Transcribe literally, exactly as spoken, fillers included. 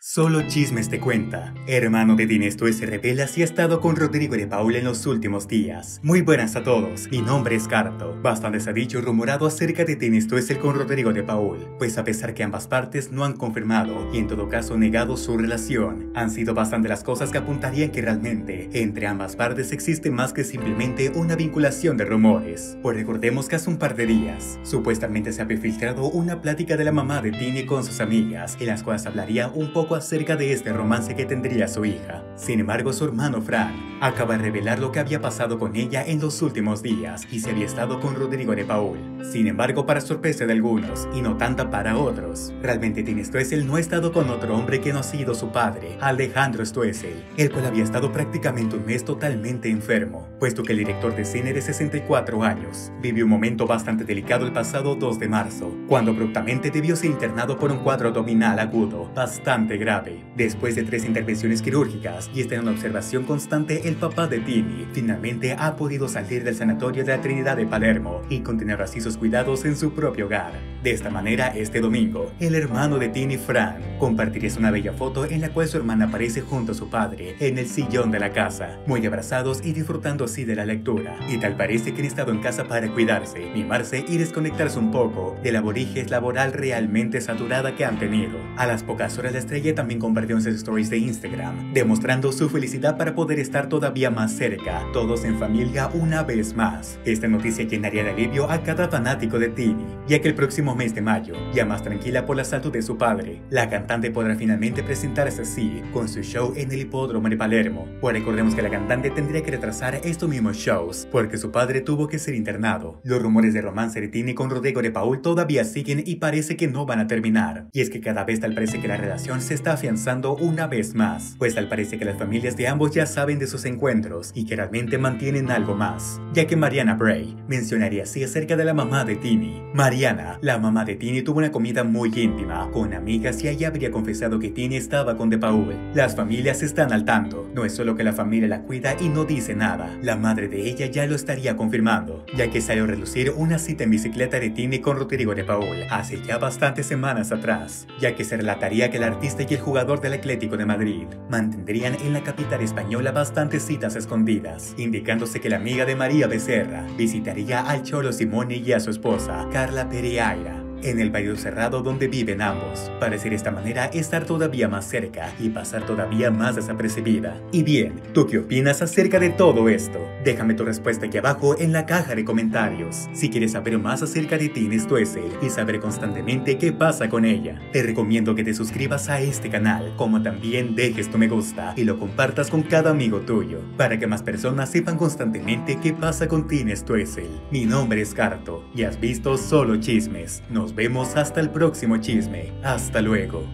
Sólo Chismes te cuenta. Hermano de Tini Stoessel revela si ha estado con Rodrigo de Paul en los últimos días. Muy buenas a todos, mi nombre es Carto. Bastante se ha dicho y rumorado acerca de Tini Stoessel con Rodrigo de Paul, pues a pesar que ambas partes no han confirmado y en todo caso negado su relación, han sido bastante las cosas que apuntarían que realmente entre ambas partes existe más que simplemente una vinculación de rumores. Pues recordemos que hace un par de días, supuestamente se había filtrado una plática de la mamá de Tini con sus amigas, en las cuales hablaría un poco acerca acerca de este romance que tendría su hija. Sin embargo, su hermano Frank acaba de revelar lo que había pasado con ella en los últimos días y se había estado con Rodrigo de Paul. Sin embargo, para sorpresa de algunos y no tanta para otros, realmente Tini Stoessel no ha estado con otro hombre que no ha sido su padre, Alejandro Stoessel, el cual había estado prácticamente un mes totalmente enfermo, puesto que el director de cine de sesenta y cuatro años vivió un momento bastante delicado el pasado dos de marzo, cuando abruptamente debió ser internado por un cuadro abdominal agudo bastante grave. Después de tres intervenciones quirúrgicas y estar en observación constante, el papá de Tini finalmente ha podido salir del sanatorio de la Trinidad de Palermo y continuar así sus cuidados en su propio hogar. De esta manera, este domingo, el hermano de Tini, Fran, compartirá una bella foto en la cual su hermana aparece junto a su padre en el sillón de la casa, muy abrazados y disfrutando así de la lectura. Y tal parece que han estado en casa para cuidarse, mimarse y desconectarse un poco de la borrigia laboral realmente saturada que han tenido. A las pocas horas, la estrella también También compartió en sus stories de Instagram, demostrando su felicidad para poder estar todavía más cerca, todos en familia una vez más. Esta noticia llenaría de alivio a cada fanático de Tini, ya que el próximo mes de mayo, ya más tranquila por la salud de su padre, la cantante podrá finalmente presentarse así con su show en el hipódromo de Palermo. Pues recordemos que la cantante tendría que retrasar estos mismos shows, porque su padre tuvo que ser internado. Los rumores de romance de Tini con Rodrigo de Paul todavía siguen y parece que no van a terminar. Y es que cada vez tal parece que la relación se está afianzando una vez más, pues tal parece que las familias de ambos ya saben de sus encuentros y que realmente mantienen algo más, ya que Mariana Bray mencionaría así acerca de la mamá de Tini. Mariana, la mamá de Tini, tuvo una comida muy íntima con amigas y ella habría confesado que Tini estaba con De Paul. Las familias están al tanto, no es solo que la familia la cuida y no dice nada, la madre de ella ya lo estaría confirmando, ya que salió a relucir una cita en bicicleta de Tini con Rodrigo de Paul hace ya bastantes semanas atrás, ya que se relataría que el artista y el jugador del Atlético de Madrid mantendrían en la capital española bastantes citas escondidas, indicándose que la amiga de María Becerra visitaría al Cholo Simone y a su esposa, Carla Pereira, en el barrio cerrado donde viven ambos, para decir de esta manera estar todavía más cerca y pasar todavía más desapercibida. Y bien, ¿tú qué opinas acerca de todo esto? Déjame tu respuesta aquí abajo en la caja de comentarios. Si quieres saber más acerca de Tini Stoessel y saber constantemente qué pasa con ella, te recomiendo que te suscribas a este canal, como también dejes tu me gusta y lo compartas con cada amigo tuyo, para que más personas sepan constantemente qué pasa con Tini Stoessel. Mi nombre es Carto y has visto Sólo Chismes. Nos vemos hasta el próximo chisme. Hasta luego.